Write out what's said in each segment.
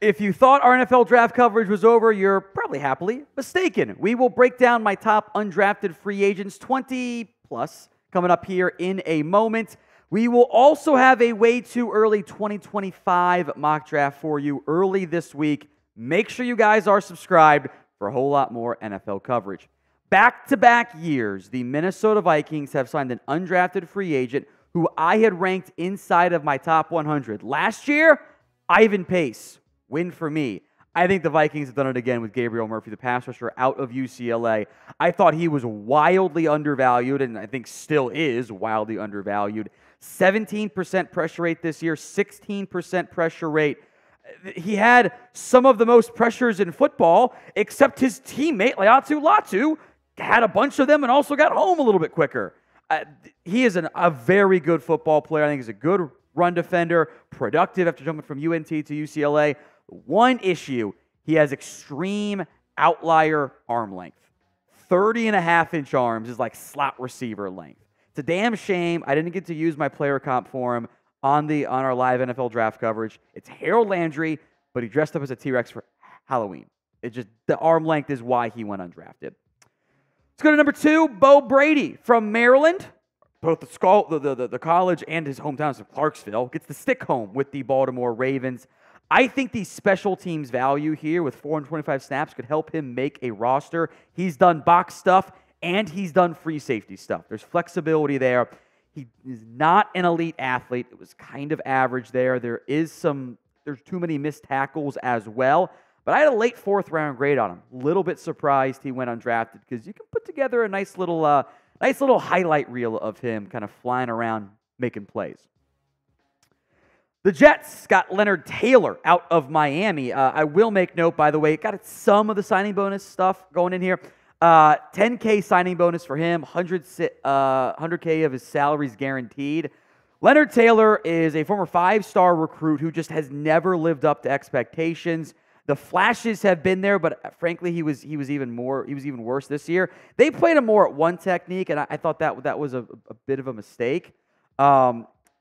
If you thought our NFL draft coverage was over, you're probably happily mistaken. We will break down my top undrafted free agents, 20-plus, coming up here in a moment. We will also have a way too early 2025 mock draft for you early this week. Make sure you guys are subscribed for a whole lot more NFL coverage. Back-to-back years, the Minnesota Vikings have signed an undrafted free agent who I had ranked inside of my top 100. Last year, Ivan Pace. Win for me. I think the Vikings have done it again with Gabriel Murphy, the pass rusher out of UCLA. I thought he was wildly undervalued, and I think still is wildly undervalued. 17% pressure rate this year, 16% pressure rate. He had some of the most pressures in football, except his teammate, Laiatu Latu, had a bunch of them and also got home a little bit quicker. He is a very good football player. I think he's a good run defender, productive after jumping from UNT to UCLA. One issue, he has extreme outlier arm length. 30.5-inch arms is like slot receiver length. It's a damn shame I didn't get to use my player comp for him on our live NFL draft coverage. It's Harold Landry, but he dressed up as a T-Rex for Halloween. It just, the arm length is why he went undrafted. Let's go to number 2, Beau Brade from Maryland. Both the college and his hometowns of Clarksville gets the stick home with the Baltimore Ravens. I think the special teams value here with 425 snaps could help him make a roster. He's done box stuff, and he's done free safety stuff. There's flexibility there. He is not an elite athlete. It was kind of average there. There's too many missed tackles as well. But I had a late fourth-round grade on him. A little bit surprised he went undrafted because you can put together a nice little highlight reel of him kind of flying around making plays. The Jets got Leonard Taylor out of Miami. I will make note, by the way, got some of the signing bonus stuff going in here. $10K signing bonus for him, $100K of his salary is guaranteed. Leonard Taylor is a former 5-star recruit who just has never lived up to expectations. The flashes have been there, but frankly, he was even worse this year. They played him more at one technique, and I thought that was a bit of a mistake.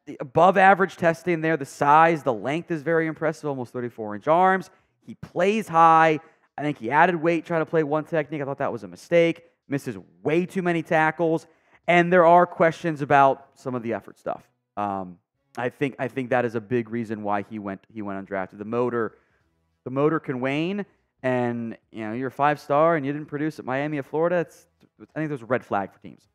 The above average testing there, the size, the length is very impressive, almost 34-inch arms. He plays high. I think he added weight trying to play one technique. I thought that was a mistake. Misses way too many tackles, and there are questions about some of the effort stuff. I think that is a big reason why he went undrafted. The motor can wane, and you know, you're a 5-star and you didn't produce at Miami or Florida. I think there's a red flag for teams.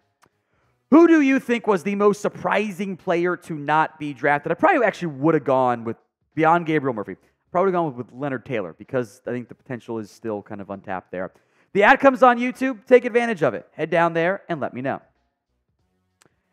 Who do you think was the most surprising player to not be drafted? I probably actually would have gone with, beyond Gabriel Murphy, probably gone with Leonard Taylor because I think the potential is still kind of untapped there. The ad comes on YouTube. Take advantage of it. Head down there and let me know.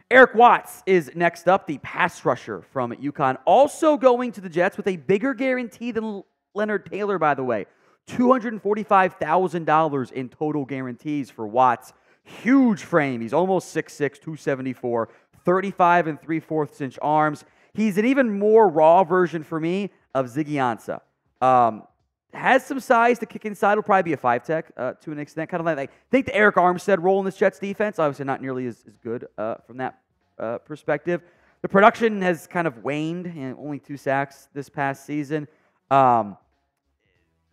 Eric Watts is next up, the pass rusher from UConn. Also going to the Jets with a bigger guarantee than Leonard Taylor, by the way, $245,000 in total guarantees for Watts. Huge frame. He's almost 6'6", 274, 35 3/4-inch arms. He's an even more raw version for me of Ziggy Ansah. Has some size to kick inside. Will probably be a 5-tech to an extent. Kind of like I think the Eric Armstead role in this Jets defense. Obviously not nearly as good from that perspective. The production has kind of waned. And only 2 sacks this past season.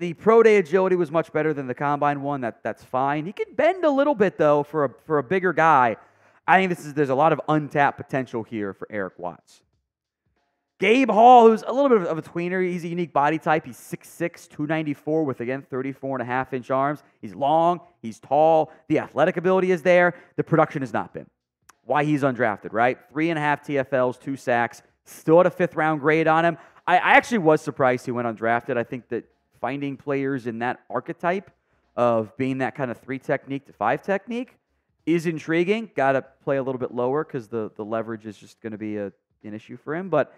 The pro day agility was much better than the combine one. That's fine. He can bend a little bit though for a bigger guy. I think there's a lot of untapped potential here for Eric Watts. Gabe Hall, who's a little bit of a tweener. He's a unique body type. He's 6'6", 294 with, again, 34.5-inch arms. He's long. He's tall. The athletic ability is there. The production has not been. Why he's undrafted, right? 3.5 TFLs, 2 sacks. Still had a 5th-round grade on him. I actually was surprised he went undrafted. I think that finding players in that archetype of being that kind of 3-technique to 5-technique is intriguing. Got to play a little bit lower because the leverage is just going to be an issue for him. But,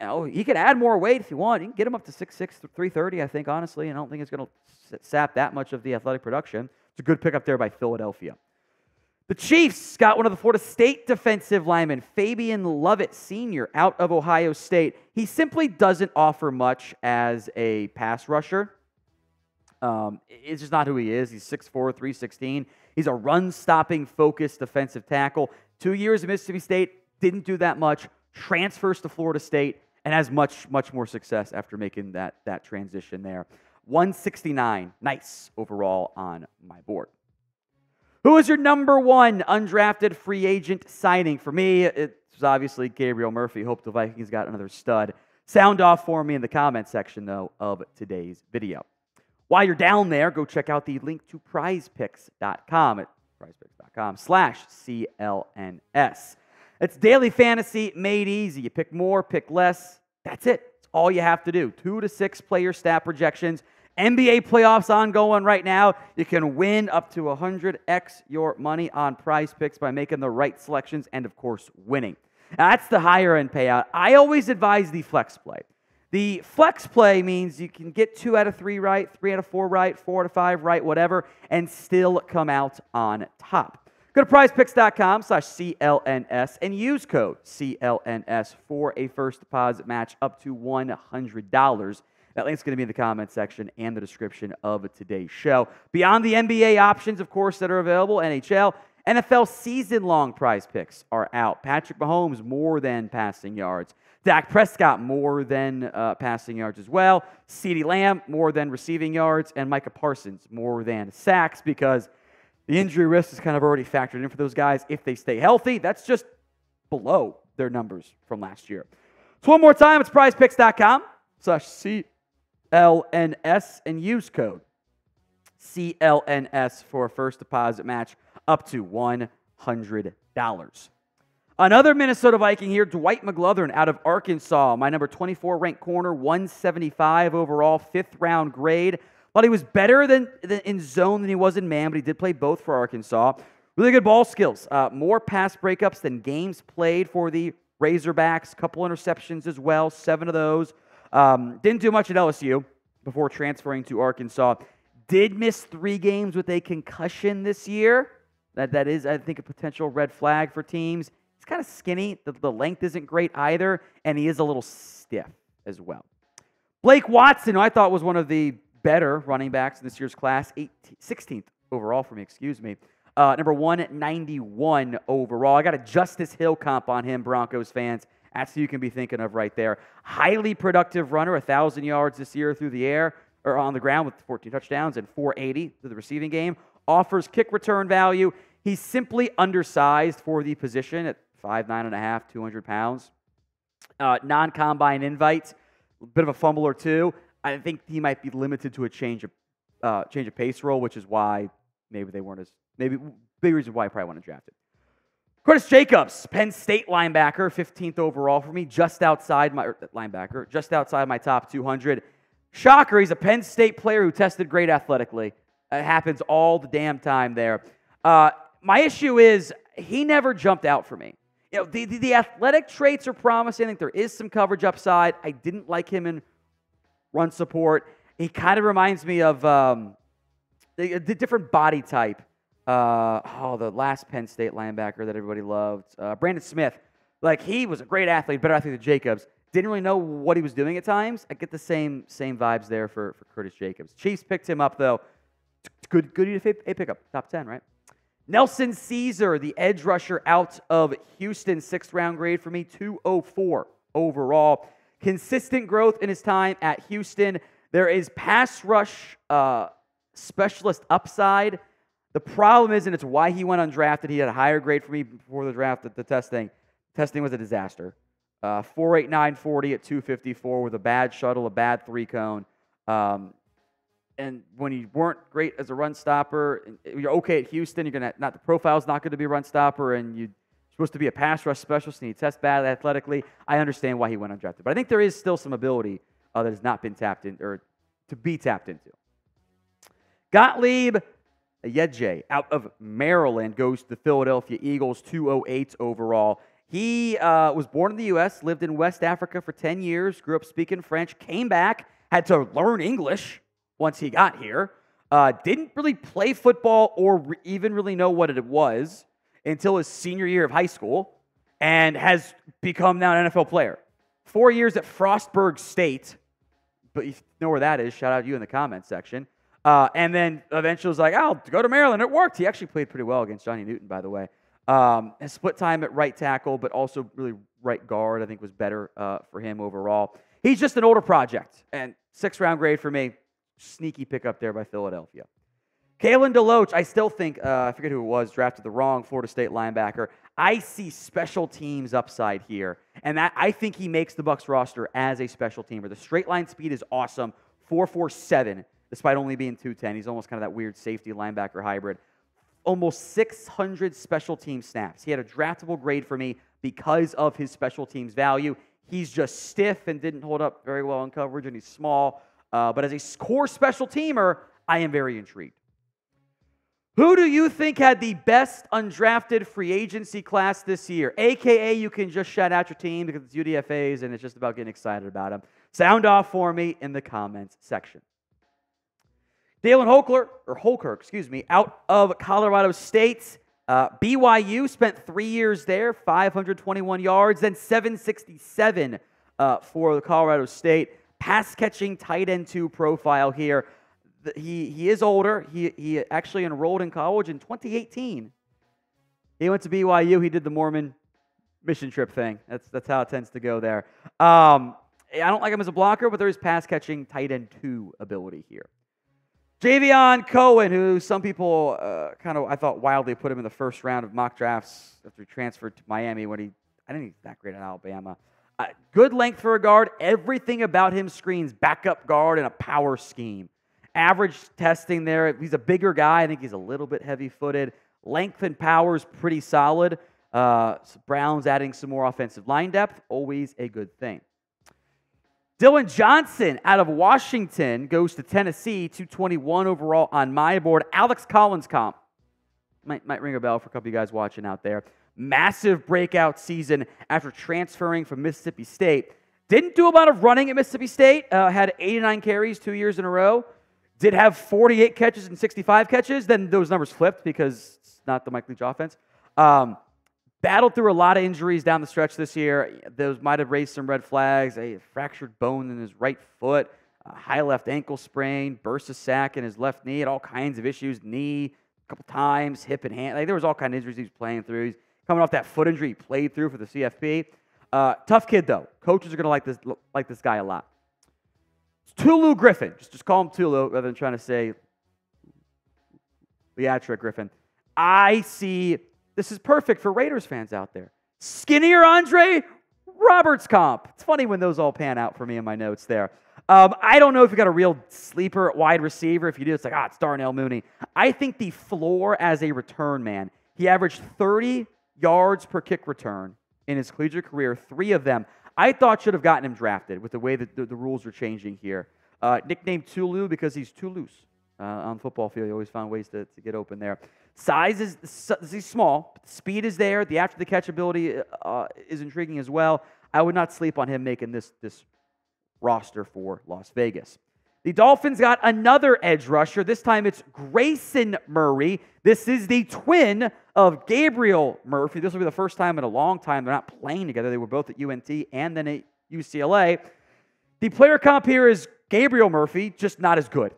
you know, he could add more weight if you want. You can get him up to 6'6", 330, I think, honestly. And I don't think it's going to sap that much of the athletic production. It's a good pickup there by Philadelphia. The Chiefs got one of the Florida State defensive linemen, Fabien Lovett Sr., out of Ohio State. He simply doesn't offer much as a pass rusher. It's just not who he is. He's 6'4", 316. He's a run-stopping, focused defensive tackle. 2 years at Mississippi State, didn't do that much. Transfers to Florida State, and has much more success after making that transition there. 169, nice overall on my board. Who is your number one undrafted free agent signing? For me, it's obviously Gabriel Murphy. Hope the Vikings got another stud. Sound off for me in the comment section, though, of today's video. While you're down there, go check out the link to PrizePicks.com at PrizePicks.com/CLNS. It's daily fantasy made easy. You pick more, pick less. That's it. It's all you have to do. 2 to 6 player stat projections. NBA playoffs ongoing right now. You can win up to 100x your money on PrizePicks by making the right selections and, of course, winning. Now, that's the higher end payout. I always advise the flex play. The flex play means you can get 2 out of 3 right, 3 out of 4 right, 4 out of 5 right, whatever, and still come out on top. Go to prizepicks.com/CLNS and use code CLNS for a first deposit match up to $100. That link's going to be in the comment section and the description of today's show. Beyond the NBA options, of course, that are available, NHL, NFL season-long prize picks are out. Patrick Mahomes, more than passing yards. Dak Prescott, more than passing yards as well. CeeDee Lamb, more than receiving yards. And Micah Parsons, more than sacks, because the injury risk is kind of already factored in for those guys. If they stay healthy, that's just below their numbers from last year. So one more time, it's prizepicks.com/CLNS and use code CLNS for a first deposit match up to $100. Another Minnesota Viking here, Dwight McLuthern out of Arkansas, my number 24 ranked corner, 175 overall, 5th round grade. But he was better than in zone than he was in man, but he did play both for Arkansas. Really good ball skills, more pass breakups than games played for the Razorbacks, couple interceptions as well, 7 of those. Didn't do much at LSU before transferring to Arkansas. Did miss 3 games with a concussion this year. That is, I think, a potential red flag for teams. He's kind of skinny. The length isn't great either, and he is a little stiff as well. Blake Watson, who I thought was one of the better running backs in this year's class, 16th overall for me, excuse me. Number 191 overall. I got a Justice Hill comp on him, Broncos fans. That's who you can be thinking of right there. Highly productive runner, 1,000 yards this year through the air, or on the ground with 14 touchdowns and 480 through the receiving game. Offers kick return value. He's simply undersized for the position at 5'9.5", 200 pounds. Non-combine invites, a bit of a fumble or two. I think he might be limited to a change of pace role, which is why maybe they weren't as maybe big reason why I probably wouldn't have drafted. Curtis Jacobs, Penn State linebacker, 15th overall for me, just outside my top 200. Shocker, he's a Penn State player who tested great athletically. It happens all the damn time there. My issue is he never jumped out for me. You know, the athletic traits are promising. I think there is some coverage upside. I didn't like him in run support. He kind of reminds me of the different body type. The last Penn State linebacker that everybody loved, Brandon Smith. Like, he was a great athlete, better athlete than Jacobs. Didn't really know what he was doing at times. I get the same vibes there for Curtis Jacobs. Chiefs picked him up, though. Good pickup, top 10, right? Nelson Caesar, the edge rusher out of Houston, 6th round grade for me, 204 overall. Consistent growth in his time at Houston. There is pass rush specialist upside. The problem is, and it's why he went undrafted, he had a higher grade for me before the draft at the testing. Testing was a disaster. 4.89 40 at 254 with a bad shuttle, a bad 3-cone. And when you weren't great as a run stopper, you're okay at Houston. The profile's not going to be a run stopper, and you're supposed to be a pass rush specialist, and you test badly athletically. I understand why he went undrafted. But I think there is still some ability that has not been tapped in, or to be tapped into. Gottlieb Ayedje out of Maryland goes to the Philadelphia Eagles, 208 overall. He was born in the U.S., lived in West Africa for 10 years, grew up speaking French, came back, had to learn English once he got here. Didn't really play football or even really know what it was until his senior year of high school, and has become now an NFL player. 4 years at Frostburg State, but you know where that is. Shout out to you in the comments section. And then eventually was like, I'll go to Maryland. It worked. He actually played pretty well against Johnny Newton, by the way. His split time at right tackle, but also really right guard, I think was better for him overall. He's just an older project, and 6th round grade for me. Sneaky pickup there by Philadelphia. Kalen DeLoach, I still think, I forget who it was, drafted the wrong Florida State linebacker. I see special teams upside here, and that, I think he makes the Bucs roster as a special teamer. The straight line speed is awesome, 4.47, despite only being 210. He's almost kind of that weird safety linebacker hybrid. Almost 600 special team snaps. He had a draftable grade for me because of his special teams value. He's just stiff and didn't hold up very well in coverage, and he's small. But as a core special teamer, I am very intrigued. Who do you think had the best undrafted free agency class this year? AKA, you can just shout out your team because it's UDFAs and it's just about getting excited about them. Sound off for me in the comments section. Dalen Holker, out of Colorado State. BYU, spent 3 years there, 521 yards, then 767 for the Colorado State. Pass-catching tight end two profile here. He is older. He actually enrolled in college in 2018. He went to BYU. He did the Mormon mission trip thing. That's how it tends to go there. I don't like him as a blocker, but there is pass-catching tight end two ability here. Javion Cohen, who some people kind of, I thought, wildly put him in the 1st round of mock drafts after he transferred to Miami when I didn't think he was that great at Alabama. Good length for a guard. Everything about him screens backup guard and a power scheme. Average testing there. He's a bigger guy. I think he's a little bit heavy-footed. Length and power is pretty solid. So Brown's adding some more offensive line depth. Always a good thing. Dylan Johnson out of Washington goes to Tennessee, 221 overall on my board. Alex Collins comp. Might ring a bell for a couple of you guys watching out there. Massive breakout season after transferring from Mississippi State. Didn't do a lot of running at Mississippi State. Had 89 carries 2 years in a row. Did have 48 catches and 65 catches. Then those numbers flipped because it's not the Mike Leach offense. Battled through a lot of injuries down the stretch this year. Those might have raised some red flags. A fractured bone in his right foot, a high left ankle sprain, burst of sac in his left knee, and all kinds of issues. Knee a couple times, hip and hand. Like, there was all kinds of injuries he was playing through. He's coming off that foot injury he played through for the CFP. Tough kid, though. Coaches are going to like this guy a lot. It's Tulu Griffin. Just call him Tulu rather than trying to say Laiatu Griffin. I see... This is perfect for Raiders fans out there. Skinnier Andre Roberts comp. It's funny when those all pan out for me in my notes there. I don't know if you got a real sleeper wide receiver. If you do, it's like, it's Darnell Mooney. I think the floor as a return man, he averaged 30 yards per kick return in his collegiate career. 3 of them I thought should have gotten him drafted with the way that the rules are changing here. Nicknamed Tulu because he's too loose. On the football field, you always found ways to get open there. Size is small. But the speed is there. The after-the-catch ability is intriguing as well. I would not sleep on him making this roster for Las Vegas. The Dolphins got another edge rusher. This time it's Grayson Murray. This is the twin of Gabriel Murphy. This will be the first time in a long time they're not playing together. They were both at UNT and then at UCLA. The player comp here is Gabriel Murphy, just not as good.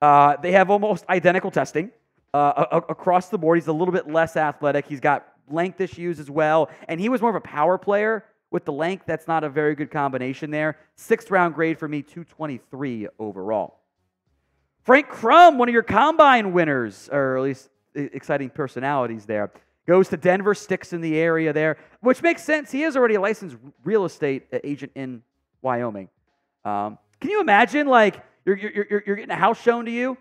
They have almost identical testing across the board. He's a little bit less athletic. He's got length issues as well. And he was more of a power player with the length. That's not a very good combination there. 6th round grade for me, 223 overall. Frank Crum, one of your combine winners, or at least exciting personalities there, goes to Denver, sticks in the area there, which makes sense. He is already a licensed real estate agent in Wyoming. Can you imagine, like, You're getting a house shown to you,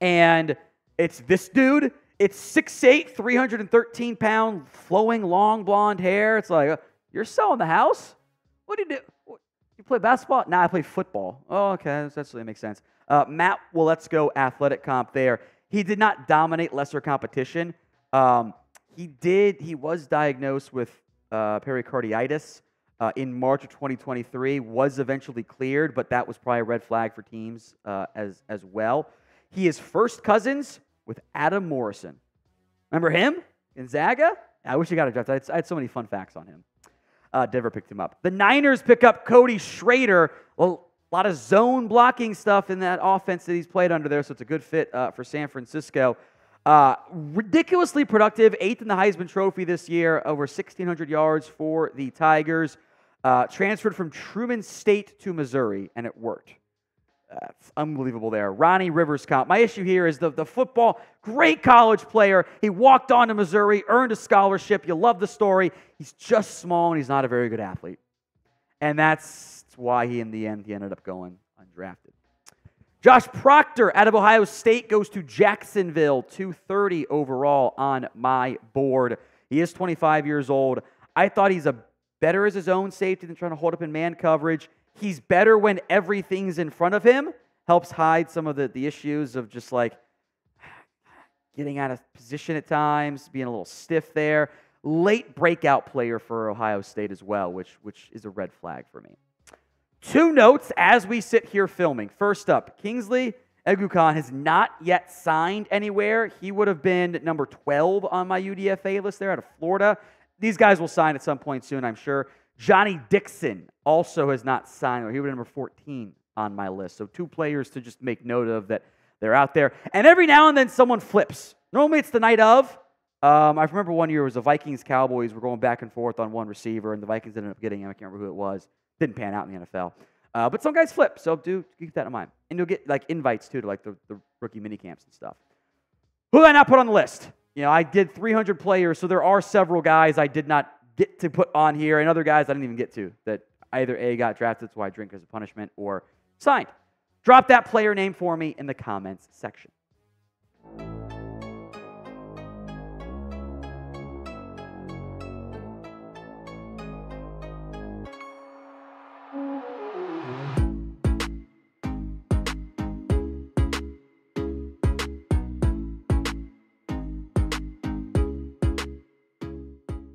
and it's this dude. It's 6'8", 313-pound, flowing, long, blonde hair. It's like, you're selling the house? What do you do? You play basketball? Nah, I play football. Oh, okay, that actually makes sense. Matt, well, let's go athletic comp there. He did not dominate lesser competition. He was diagnosed with pericarditis. In March of 2023, was eventually cleared, but that was probably a red flag for teams as well. He is first cousins with Adam Morrison. Remember him? Gonzaga? I wish he got a draft. I had so many fun facts on him. Denver picked him up. The Niners pick up Cody Schrader. Well, a lot of zone blocking stuff in that offense that he's played under there, so it's a good fit for San Francisco. Ridiculously productive, 8th in the Heisman Trophy this year, over 1,600 yards for the Tigers. Transferred from Truman State to Missouri, and it worked. It's unbelievable there. Ronnie Rivers comp. My issue here is the football. Great college player. He walked on to Missouri, earned a scholarship. You love the story. He's just small, and he's not a very good athlete. And that's why he ended up going undrafted. Josh Proctor out of Ohio State goes to Jacksonville, 230 overall on my board. He is 25 years old. I thought he's better as his own safety than trying to hold up in man coverage. He's better when everything's in front of him. Helps hide some of the issues of just like getting out of position at times, being a little stiff there. Late breakout player for Ohio State as well, which is a red flag for me. Two notes as we sit here filming. First up, Kingsley Egbukan has not yet signed anywhere. He would have been number 12 on my UDFA list there out of Florida. These guys will sign at some point soon, I'm sure. Johnny Dixon also has not signed, or he would be number 14 on my list. So two players to just make note of that they're out there. And every now and then someone flips. Normally it's the night of. I remember one year it was the Vikings-Cowboys were going back and forth on one receiver, and the Vikings ended up getting him. I can't remember who it was. Didn't pan out in the NFL. But some guys flip, so do keep that in mind. And you'll get like invites, too, to like the rookie minicamps and stuff. Who did I not put on the list? You know, I did 300 players, so there are several guys I did not get to put on here, and other guys I didn't even get to that either A, got drafted, that's why I drink as a punishment, or signed. Drop that player name for me in the comments section.